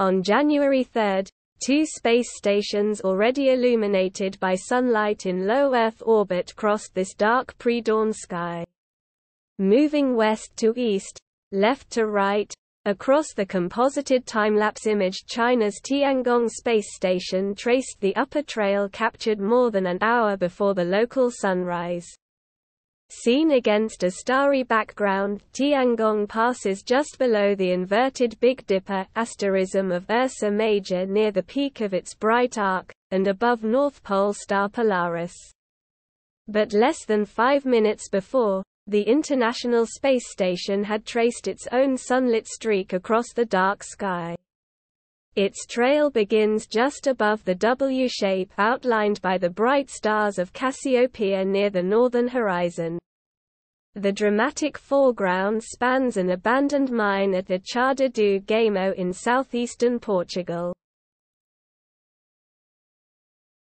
On January 3, two space stations already illuminated by sunlight in low Earth orbit crossed this dark pre-dawn sky. Moving west to east, left to right, across the composited time-lapse image, China's Tiangong Space Station traced the upper trail captured more than an hour before the local sunrise. Seen against a starry background, Tiangong passes just below the inverted Big Dipper asterism of Ursa Major near the peak of its bright arc, and above North Pole star Polaris. But less than 5 minutes before, the International Space Station had traced its own sunlit streak across the dark sky. Its trail begins just above the W shape outlined by the bright stars of Cassiopeia near the northern horizon. The dramatic foreground spans an abandoned mine at Achada do Gamo in southeastern Portugal.